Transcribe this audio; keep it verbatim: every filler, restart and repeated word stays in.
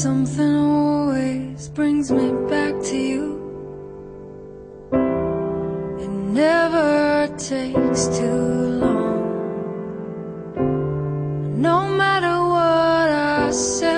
Something always brings me back to you. It never takes too long, no matter what I say.